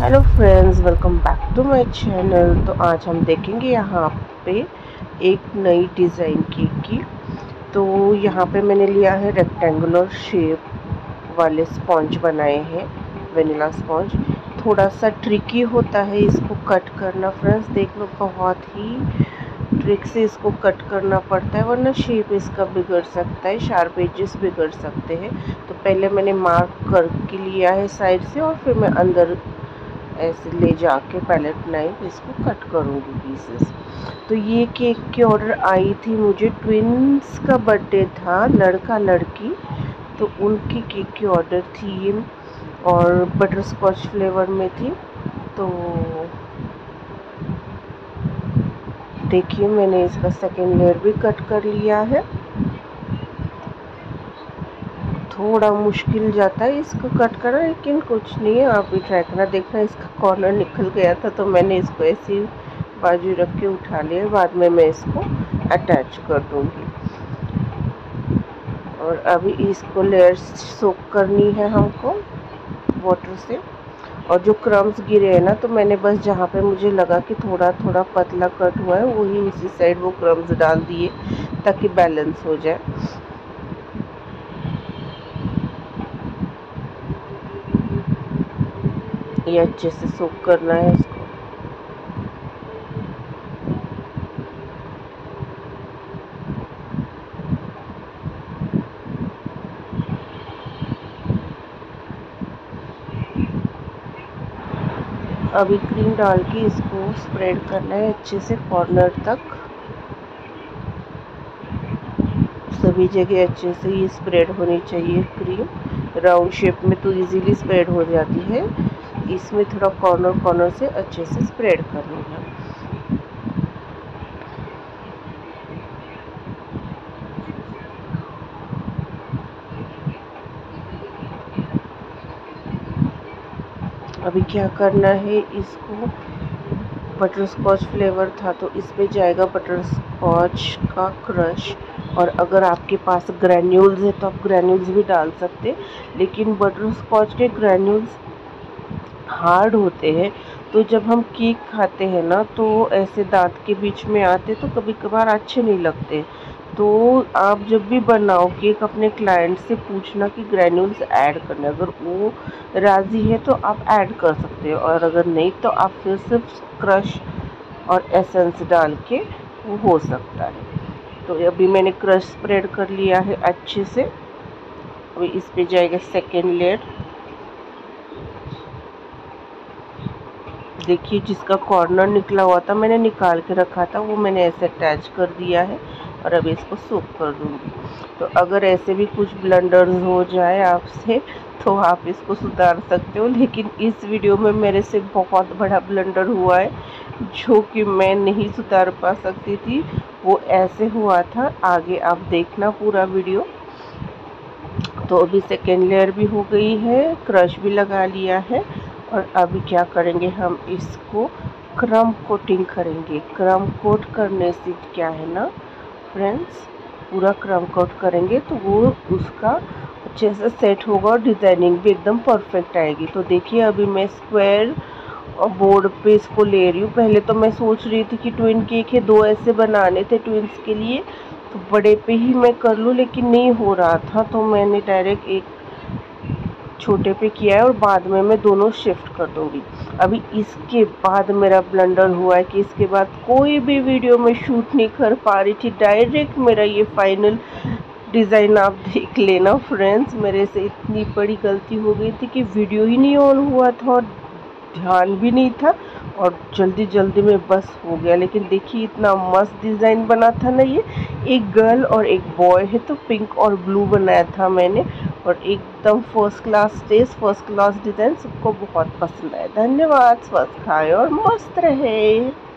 Hello friends, welcome back to my channel. तो आज हम देखेंगे यहाँ पे एक नई डिज़ाइन केक की। तो यहाँ पे मैंने लिया है रेक्टेंगुलर शेप वाले स्पॉन्ज बनाए हैं, वेनिला स्पॉन्ज। थोड़ा सा ट्रिकी होता है इसको कट करना फ्रेंड्स, देख लो बहुत ही ट्रिक से इसको कट करना पड़ता है, वरना शेप इसका बिगड़ सकता है, शार्प एजेस बिगड़ सकते हैं। तो पहले मैंने मार्क करके लिया है साइड से और फिर मैं अंदर ऐसे ले जाके पैलेट नाइफ इसको कट करूँगी पीसेस। तो ये केक की ऑर्डर आई थी मुझे, ट्विंस का बर्थडे था, लड़का लड़की, तो उनकी केक की ऑर्डर थी और बटरस्कॉच फ्लेवर में थी। तो देखिए मैंने इसका सेकंड लेयर भी कट कर लिया है। थोड़ा मुश्किल जाता है इसको कट करना, लेकिन कुछ नहीं है, आप भी ट्राई करना। देखना इसका कॉर्नर निकल गया था, तो मैंने इसको ऐसे बाजू रख के उठा लिया, बाद में मैं इसको अटैच कर दूँगी। और अभी इसको लेयर्स सोक करनी है हमको वाटर से। और जो क्रम्स गिरे हैं ना, तो मैंने बस जहाँ पे मुझे लगा कि थोड़ा थोड़ा पतला कट हुआ है, वही उसी साइड वो क्रम्स डाल दिए ताकि बैलेंस हो जाए। ये अच्छे से सोक करना है इसको। अभी क्रीम डाल के इसको स्प्रेड करना है अच्छे से कॉर्नर तक, सभी जगह अच्छे से ये स्प्रेड होनी चाहिए क्रीम। राउंड शेप में तो इजीली स्प्रेड हो जाती है, इसमें थोड़ा कॉर्नर कॉर्नर से अच्छे से स्प्रेड कर लेना। अभी क्या करना है इसको, बटरस्कॉच फ्लेवर था तो इसमें जाएगा बटरस्कॉच का क्रश। और अगर आपके पास ग्रैन्यूल्स है तो आप ग्रैन्यूल्स भी डाल सकते, लेकिन बटरस्कॉच के ग्रैन्यूल्स हार्ड होते हैं, तो जब हम केक खाते हैं ना तो ऐसे दांत के बीच में आते, तो कभी कभार अच्छे नहीं लगते। तो आप जब भी बनाओ केक अपने क्लाइंट से पूछना कि ग्रैन्यूल्स ऐड करना, अगर वो राज़ी है तो आप ऐड कर सकते हो, और अगर नहीं तो आप फिर सिर्फ क्रश और एसेंस डाल के वो हो सकता है। तो अभी मैंने क्रश स्प्रेड कर लिया है अच्छे से। अभी इस पर जाएगा सेकेंड लेयर। देखिए जिसका कॉर्नर निकला हुआ था मैंने निकाल के रखा था, वो मैंने ऐसे अटैच कर दिया है और अभी इसको सोक कर दूँगी। तो अगर ऐसे भी कुछ ब्लंडर्स हो जाए आपसे तो आप इसको सुधार सकते हो, लेकिन इस वीडियो में मेरे से बहुत बड़ा ब्लंडर हुआ है जो कि मैं नहीं सुधार पा सकती थी, वो ऐसे हुआ था। आगे आप देखना पूरा वीडियो। तो अभी सेकेंड लेयर भी हो गई है, क्रश भी लगा लिया है, और अभी क्या करेंगे हम इसको क्रम कोटिंग करेंगे। क्रम कोट करने से क्या है ना फ्रेंड्स, पूरा क्रम कोट करेंगे तो वो उसका अच्छे से सेट होगा और डिज़ाइनिंग भी एकदम परफेक्ट आएगी। तो देखिए अभी मैं स्क्वायर बोर्ड पे इसको ले रही हूँ। पहले तो मैं सोच रही थी कि ट्विन केक है, दो ऐसे बनाने थे ट्विन्स के लिए, तो बड़े पे ही मैं कर लूँ, लेकिन नहीं हो रहा था, तो मैंने डायरेक्ट एक छोटे पे किया है और बाद में मैं दोनों शिफ्ट कर दूँगी। अभी इसके बाद मेरा ब्लंडर हुआ है कि इसके बाद कोई भी वीडियो में शूट नहीं कर पा रही थी। डायरेक्ट मेरा ये फाइनल डिज़ाइन आप देख लेना फ्रेंड्स, मेरे से इतनी बड़ी गलती हो गई थी कि वीडियो ही नहीं ऑन हुआ था और ध्यान भी नहीं था, और जल्दी जल्दी में बस हो गया। लेकिन देखिए इतना मस्त डिज़ाइन बना था ना, ये एक गर्ल और एक बॉय है, तो पिंक और ब्लू बनाया था मैंने, और एकदम first class taste, first class design, सबको बहुत पसंद आया। धन्यवाद, स्वस्थ खाएं और मस्त रहे।